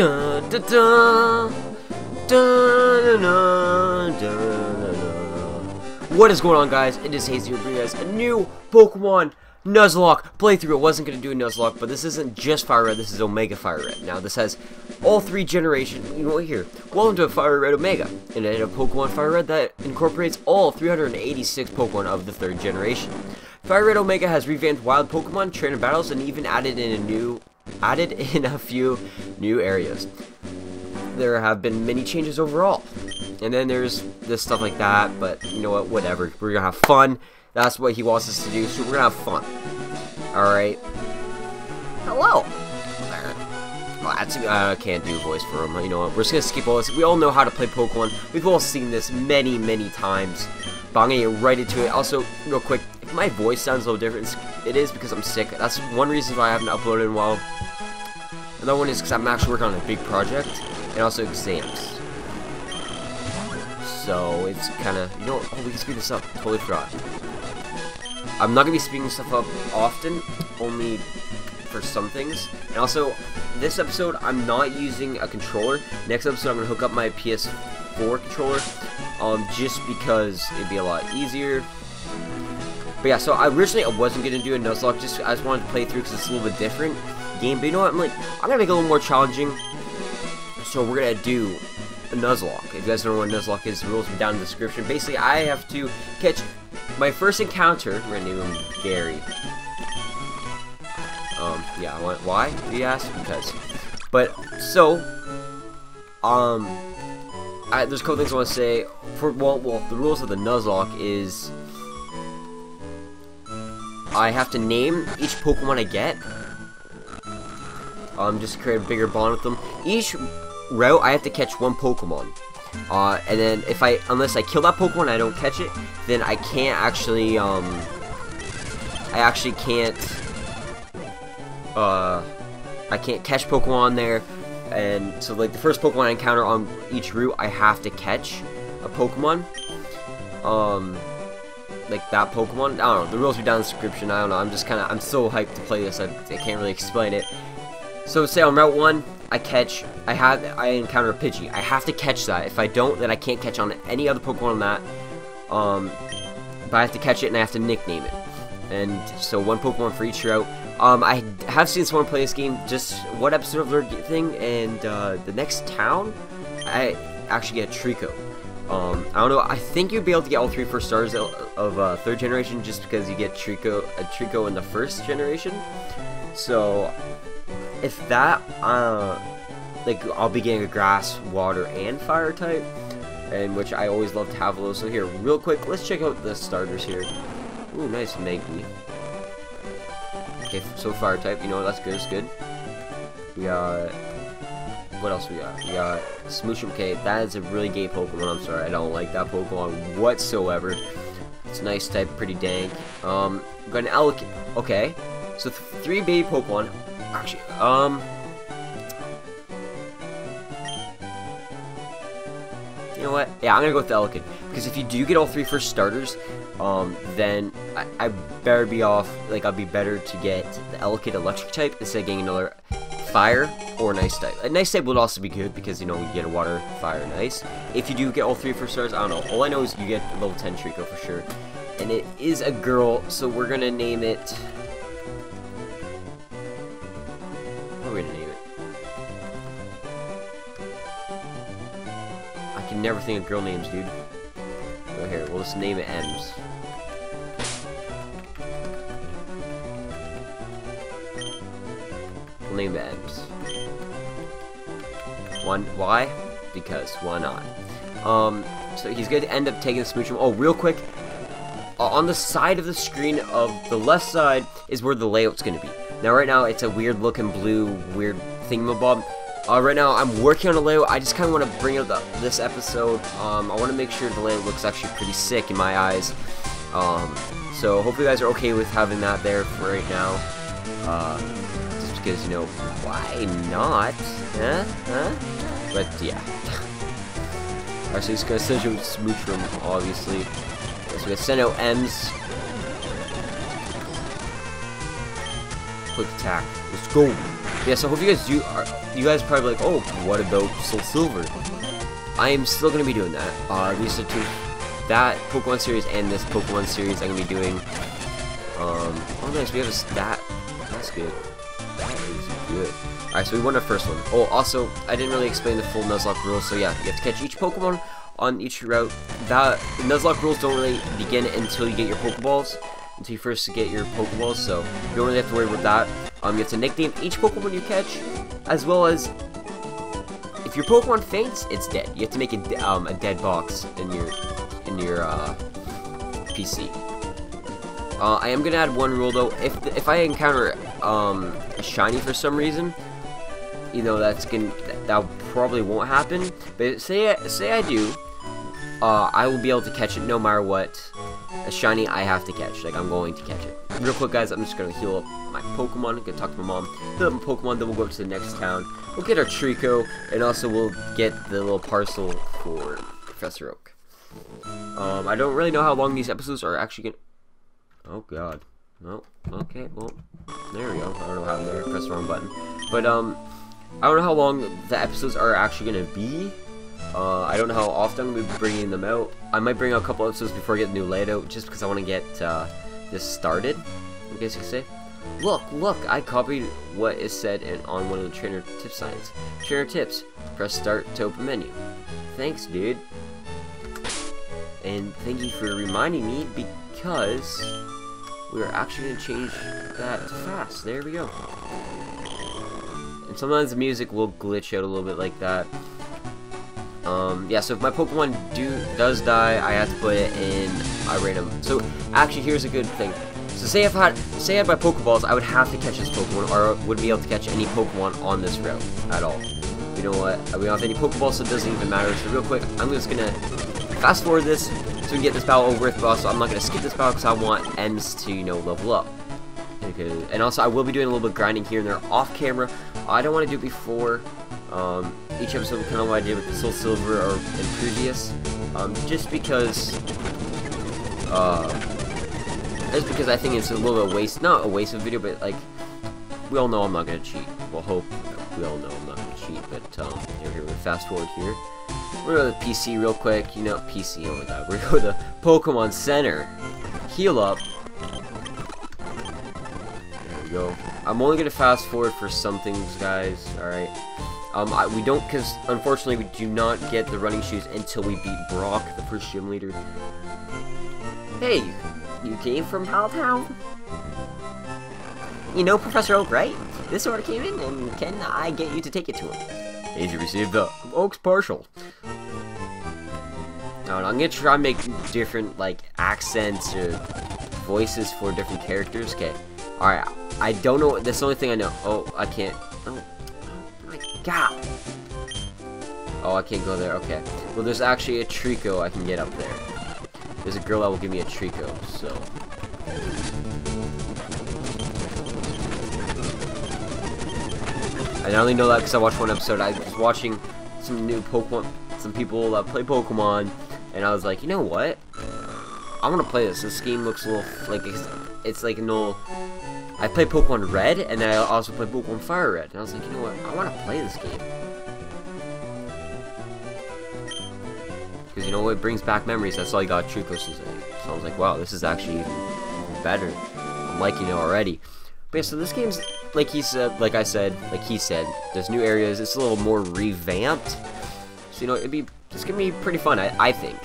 Dun dun dun dun dun dun dun dun. What is going on, guys? It is Hazy here, guys. A new Pokemon Nuzlocke playthrough. I wasn't going to do a Nuzlocke, but this isn't just Fire Red, this is Omega Fire Red. Now, this has all three generations. You know what, here. Welcome to Fire Red Omega, and a Pokemon Fire Red that incorporates all 386 Pokemon of the third generation. Fire Red Omega has revamped wild Pokemon, trainer battles, and even added in a few new areas. There have been many changes overall. And then there's this stuff like that, but you know what, whatever. We're gonna have fun. That's what he wants us to do, so we're gonna have fun. Alright. Hello! Well, actually, I can't do voice for him. You know what, we're just gonna skip all this. We all know how to play Pokemon. We've all seen this many, many times. But I'm gonna get right into it. Also, real quick, if my voice sounds a little different, it is because I'm sick. That's one reason why I haven't uploaded in a while. Another one is because I'm actually working on a big project, and also exams. So, it's kind of, you know what, oh, we can speed this up. Totally forgot. I'm not going to be speeding stuff up often, only for some things. And also, this episode, I'm not using a controller. Next episode, I'm going to hook up my PS4 controller, just because it'd be a lot easier. But yeah, so originally I wasn't going to do a Nuzlocke, I just wanted to play through because it's a little bit different game. But you know what, I'm going to make it a little more challenging. So we're going to do a Nuzlocke. If you guys don't know what Nuzlocke is, the rules are down in the description. Basically, I have to catch my first encounter. We're going to name him Gary. Yeah, why, you ask? Because. But, so, there's a couple things I want to say. Well, the rules of the Nuzlocke is I have to name each Pokemon I get, just to create a bigger bond with them. Each route, I have to catch one Pokemon, and then unless I kill that Pokemon and I don't catch it, then I can't actually, I can't catch Pokemon there, and so, like, the first Pokemon I encounter on each route, I have to catch a Pokemon, like that Pokemon. I don't know, the rules are down in the description. I don't know, I'm so hyped to play this, I can't really explain it. So say on route 1, I encounter a Pidgey. I have to catch that. If I don't, then I can't catch on any other Pokemon on that, but I have to catch it and I have to nickname it. And so one Pokemon for each route. I have seen someone play this game, just what episode of their thing, and the next town, I actually get a Trico. I don't know, I think you'd be able to get all three first stars of third generation just because you get a Trico in the first generation. So, if that, like, I'll be getting a grass, water, and fire type, and which I always love to have those. So here, real quick, let's check out the starters here. Ooh, nice Magby. Okay, so fire type, you know, that's good, it's good. We got, what else we got? We got Smoochum. Okay, that is a really gay Pokemon. I'm sorry, I don't like that Pokemon whatsoever. It's a nice type, pretty dank. Got an Elekid. Okay, so three baby Pokemon. Actually, you know what? Yeah, I'm gonna go with the Elekid, because if you do get all three first starters, then I better be off. Like, I'll be better to get the Elekid electric type instead of getting another fire or nice type. A nice type would also be good because, you know, you get a water, fire, nice. If you do get all three first stars, I don't know. All I know is you get level 10 Trico for sure. And it is a girl, so we're gonna name it. What are we gonna name it? I can never think of girl names, dude. Go here, we'll just name it M's. Name M's. One, why? Because why not? So he's going to end up taking the Smoochum. Oh, real quick, on the side of the screen, of the left side, is where the layout's going to be. Now, right now, it's a weird-looking blue, weird thingamabob. Right now, I'm working on a layout. I just kind of want to bring up this episode. I want to make sure the layout looks actually pretty sick in my eyes. So hopefully, you guys are okay with having that there for right now. Because, you know, why not? Huh? Huh? But yeah. Alright, so he's gonna send you Smoochum, obviously. So we're gonna send out M's. quick attack. Let's go. Yeah, so I hope you guys do. You guys are probably like, oh, what about Soul Silver? I am still gonna be doing that. These are two. That Pokemon series and this Pokemon series I'm gonna be doing. Oh nice, we have a stat. That's good. That is good. Alright, so we won our first one. Oh, also, I didn't really explain the full Nuzlocke rules, so yeah, you have to catch each Pokemon on each route. The Nuzlocke rules don't really begin until you get your Pokeballs. Until you first get your Pokeballs, so you don't really have to worry about that. You have to nickname each Pokemon you catch, as well as if your Pokemon faints, it's dead. You have to make a dead box in your PC. I am gonna add one rule though. If I encounter a shiny for some reason, you know that probably won't happen. But say I do, I will be able to catch it no matter what. A shiny I have to catch. Like I'm going to catch it. Real quick, guys. I'm just gonna heal up my Pokemon. I'm gonna talk to my mom. Heal up my Pokemon. Then we'll go up to the next town. We'll get our Trico, and also we'll get the little parcel for Professor Oak. I don't really know how long these episodes are actually gonna. Oh god. No. Oh, okay. Well, there we go. I don't know how I'm there. I pressed the wrong button. But I don't know how long the episodes are actually gonna be. I don't know how often I'm gonna be bringing them out. I might bring out a couple episodes before I get the new layout out, just because I want to get this started. I guess you could say. Look! I copied what is said on one of the trainer tip signs. Trainer tips. Press start to open menu. Thanks, dude. And thank you for reminding me because we are actually going to change that fast. There we go. And sometimes the music will glitch out a little bit like that. Yeah, so if my Pokemon does die, I have to put it in a random. So actually, here's a good thing. So say I had my Pokeballs, I would have to catch this Pokemon, or wouldn't be able to catch any Pokemon on this route at all. You know what? We don't have any Pokeballs, so it doesn't even matter. So real quick, I'm just gonna fast forward this so we can get this battle over with, but also I'm not gonna skip this battle because I want M's to, you know, level up. Okay. And also I will be doing a little bit of grinding here and there off camera. I don't want to do it before. Each episode, kind of what I did with the Soul Silver or in previous, just because I think it's a little bit of waste—not a waste of video, but like we all know I'm not gonna cheat. Well, hope we all know I'm not gonna cheat. But here we fast forward here. We're gonna go to the PC real quick. You know, PC. Oh my god, we're gonna go to the Pokemon Center. Heal up. There we go. I'm only gonna fast forward for some things, guys. All right. We don't, because unfortunately we do not get the running shoes until we beat Brock, the first gym leader. Hey, you came from Paltown? You know Professor Oak, right? This order came in, and can I get you to take it to him? Did you receive the Oak's partial? Now I'm gonna try and make different like accents or voices for different characters. Okay. All right. I don't know. That's the only thing I know. Oh, I can't. Oh. God. Oh, I can't go there. Okay. Well, there's actually a Trico I can get up there. There's a girl that will give me a Trico, so. I not only know that because I watched one episode. I was watching some new Pokemon, some people that play Pokemon, and I was like, you know what? I'm gonna play this. This game looks a little like it's like an old. I play Pokemon Red, and then I also play Pokemon Fire Red. And I was like, you know what? I want to play this game. Because, you know, it brings back memories. That's all I got Trico Society. So I was like, wow, this is actually even better. I'm liking it already. But yeah, so this game's, like he said, there's new areas. It's a little more revamped. So, you know, it's going to be pretty fun, I think.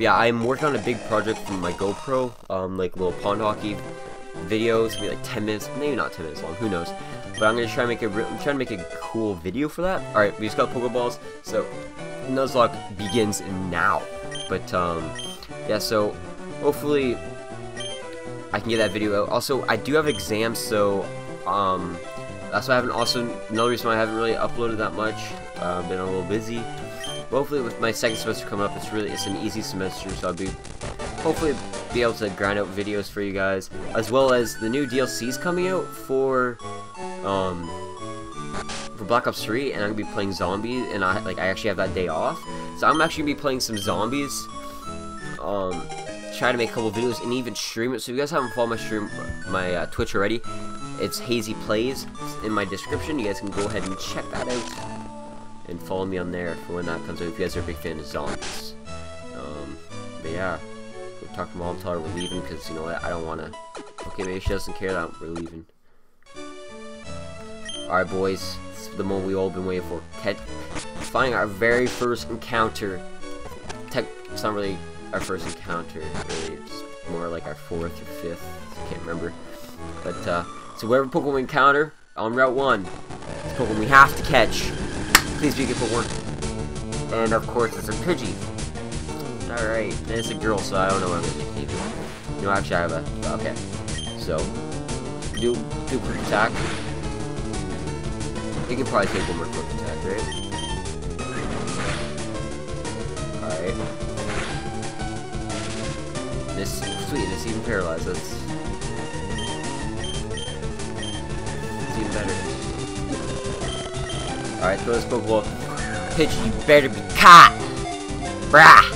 Yeah, I'm working on a big project for my GoPro, like little pond hockey videos, maybe like 10 minutes, maybe not 10 minutes long, who knows. But I'm gonna try and make a cool video for that. All right, we just got Pokeballs, so Nuzlocke begins now. But yeah, so hopefully I can get that video out. Also, I do have exams, so that's why I haven't another reason why I haven't really uploaded that much. I've been a little busy. Hopefully with my second semester coming up, it's an easy semester, so I'll hopefully be able to grind out videos for you guys, as well as the new DLCs coming out for Black Ops 3, and I'm gonna be playing zombies, and I actually have that day off, so I'm actually gonna be playing some zombies trying to make a couple videos and even stream it. So if you guys haven't followed my stream, my Twitch already, it's HazyPlays. It's in my description. You guys can go ahead and check that out and follow me on there for when that comes out. If you guys are a big fan of zombies, but yeah, we'll talk to Mom, tell her we're leaving because you know what, I don't want to. Okay, maybe she doesn't care that we're leaving. Alright, boys, this is the moment we've all been waiting for. Finding our very first encounter. It's not really our first encounter, really. It's more like our fourth or fifth. I can't remember. But, so whatever Pokemon we encounter on Route 1, it's Pokemon we have to catch. Please be good for one. And of course, it's a Pidgey. Alright, and it's a girl, so I don't know what I'm gonna nickname it. No, actually, I have a. Okay. So, do quick attack. You can probably take one more quick attack, right? Alright. This sweet, this even paralyzed. It's even better. Alright, throw this Pokeball. Pidgey, you better be caught! Brah!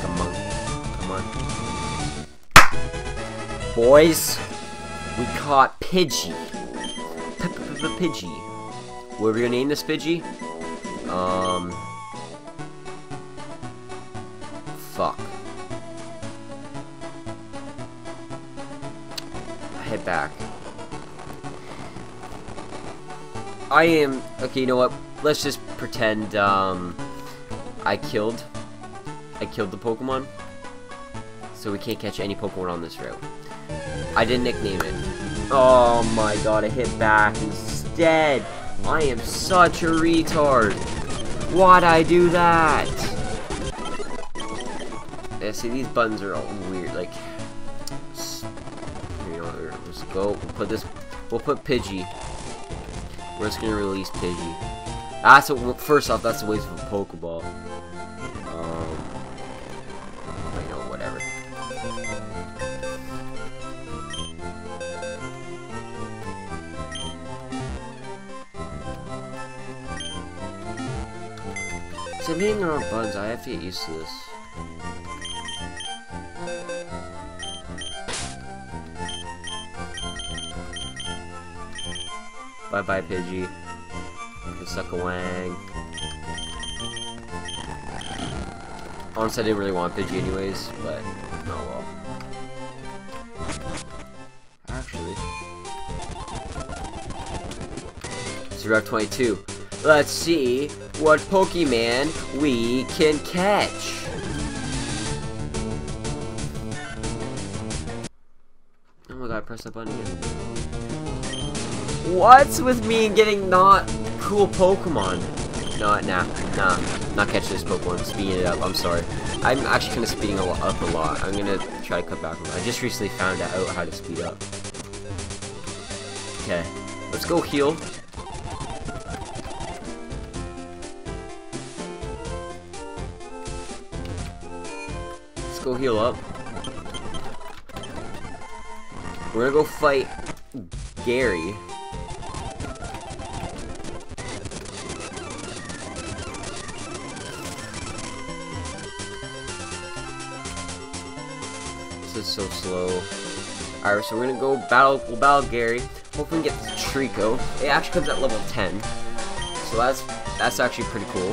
Come on. Come on. Boys, we caught Pidgey. Pidgey. What are we gonna name this Pidgey? Fuck. Head back. Okay, you know what? Let's just pretend, I killed the Pokemon. So we can't catch any Pokemon on this route. I didn't nickname it. Oh my god, I hit back instead. I am such a retard. Why'd I do that? Yeah, see, these buttons are all weird. Like, you know, let's go. We'll put this. We'll put Pidgey. We're just gonna release Pidgey. That's what. Well, first off, that's a waste of a Pokeball. I know, whatever. So I'm hitting the wrong buttons, I have to get used to this. Bye bye Pidgey. You suck a wang. Honestly, I didn't really want Pidgey anyways, but oh well. Actually. It's Route 22. Let's see what Pokemon we can catch. Oh my god, press that button again. What's with me getting not cool Pokemon? No, nah, not catching this Pokemon. I'm speeding it up, I'm sorry. I'm actually kind of speeding up a lot. I'm gonna try to cut back on that. I just recently found out how to speed up. Okay, let's go heal. Go heal up. We're gonna go fight Gary. This is so slow. Alright, so we're gonna go battle. We'll battle Gary. Hopefully, we can get this Trico. It actually comes at level 10, so that's actually pretty cool.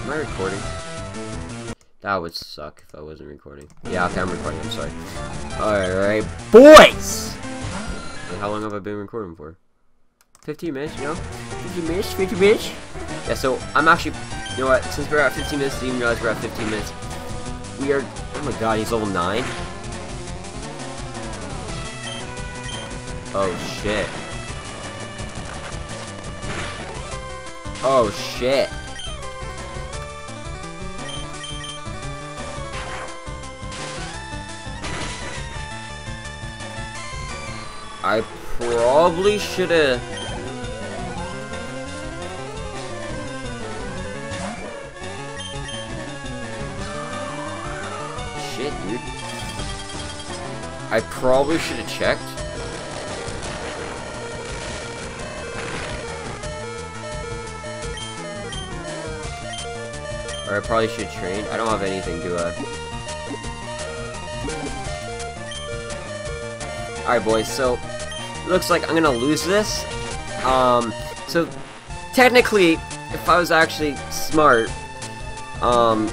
Am I recording? That would suck if I wasn't recording. Yeah, okay, I'm recording, I'm sorry. Alright, boys! Wait, how long have I been recording for? 15 minutes, you know? 15 minutes, 15 minutes? Yeah, so, I'm actually, you know what, since we're at 15 minutes, I didn't even realize we're at 15 minutes. We are, oh my god, he's level 9? Oh, shit. Oh, shit. I probably should've... Shit, dude. I probably should've checked. Or I probably should train. I don't have anything, do I? Alright, boys, so looks like I'm gonna lose this. So technically, if I was actually smart, I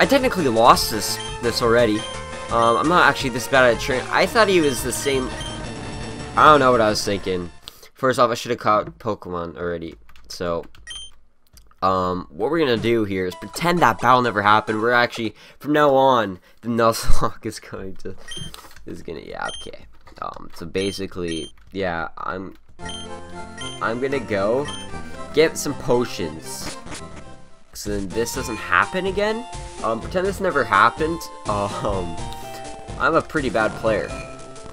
technically lost this already. I'm not actually this bad at train. I thought he was the same. I don't know what I was thinking. First off, I should have caught Pokemon already. So, what we're gonna do here is pretend that battle never happened. We're actually, from now on, the Nuzlocke yeah, okay. So basically, yeah, I'm gonna go get some potions. So then this doesn't happen again. Pretend this never happened. I'm a pretty bad player,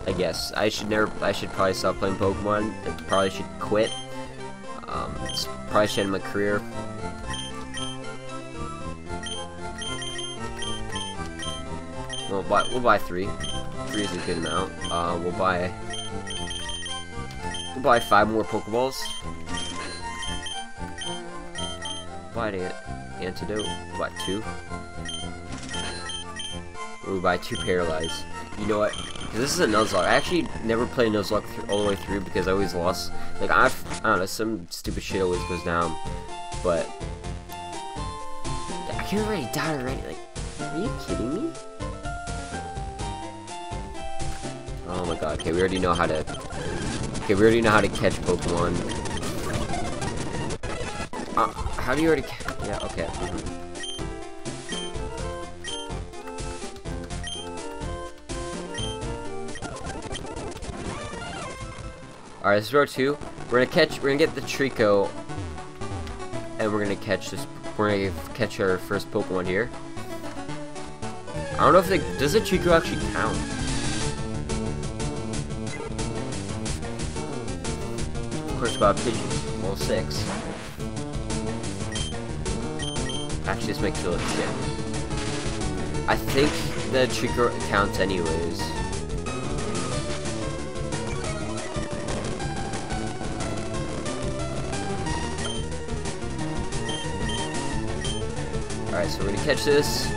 I guess. I should probably stop playing Pokemon. I probably should quit. It's probably should end my career. We'll buy three. Three is a good amount. We'll buy five more Pokeballs. Buy an antidote. We'll buy two. We'll buy two paralyzed. You know what? This is a Nuzlocke. I actually never played Nuzlocke all the way through because I always lost. Like, I don't know, some stupid shit always goes down. But I can't already die already. Like, are you kidding me? Oh my god. Okay, we already know how to. Okay, we already know how to catch Pokemon. How do you already catch? Yeah, okay. Alright, this is row two. We're gonna get the Trico, and we're gonna catch our first Pokemon here. I don't know if does the Trico actually count? Of course, about Pidgeot, all six. Actually, this might kill it, yeah. I think the Trico counts anyways. Alright, so we're gonna catch this.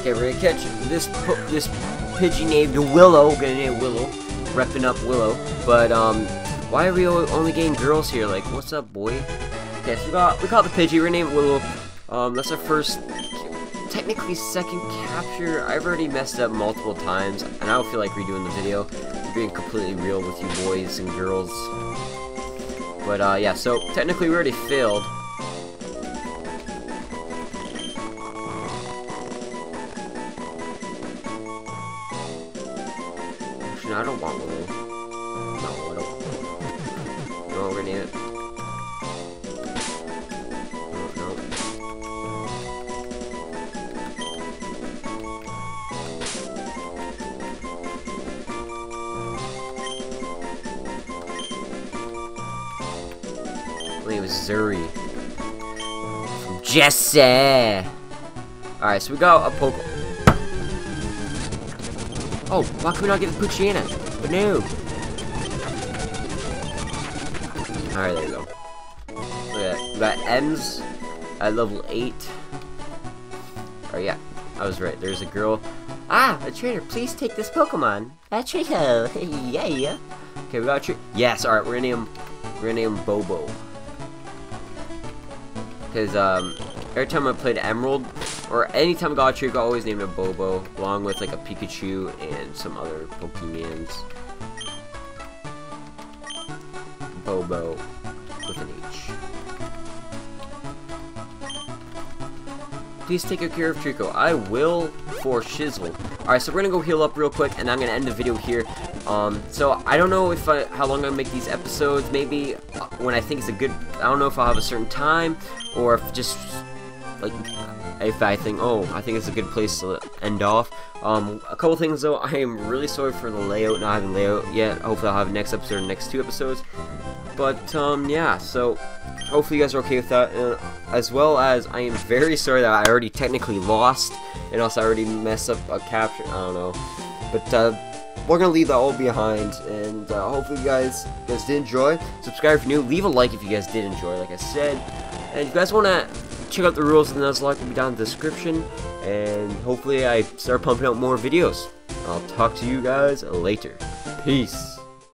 Okay, we're gonna catch this Pidgey named Willow. We're gonna name Willow. Repping up Willow. But, why are we only getting girls here? Like, what's up, boy? Okay, so we got the Pidgey. We're named Willow. That's our first, technically second capture. I've already messed up multiple times, and I don't feel like redoing the video. I'm being completely real with you boys and girls. But, yeah, so technically we already failed. I don't want Willow. No, I don't. No, we're gonna need it. No. I think it was Zuri. From Jesse! Alright, so we got a Pokemon. Oh, why can we not get the Poochyena? But no! Alright, there we go. Look at that. We got M's at level 8. Oh yeah, I was right. There's a girl. Ah, a trainer, please take this Pokemon. A Trico. Yeah. Okay, we got a Trico. Yes, alright, we're gonna name him Bobo. Cause every time I played Emerald, or anytime I got a Trico, I always named it Bobo, along with like a Pikachu and some other Pokemons. Bobo with an H. Please take good care of Trico. I will for Shizzle. Alright, so we're gonna go heal up real quick, and I'm gonna end the video here. So I don't know if how long I'm gonna make these episodes. Maybe when I think it's a good. I don't know if I'll have a certain time, or if just like. If I think, I think it's a good place to end off. A couple things though, I am really sorry for the layout, not having layout yet. Hopefully I'll have next episode or next two episodes. But, yeah, so hopefully you guys are okay with that. As well as, I am very sorry that I already technically lost, and also I already messed up a capture, I don't know. But, we're gonna leave that all behind, and hopefully you guys did enjoy. Subscribe if you're new, leave a like if you guys did enjoy, like I said. And if you guys wanna check out the rules of the Nuzlocke, will be down in the description, and hopefully I start pumping out more videos. I'll talk to you guys later. Peace.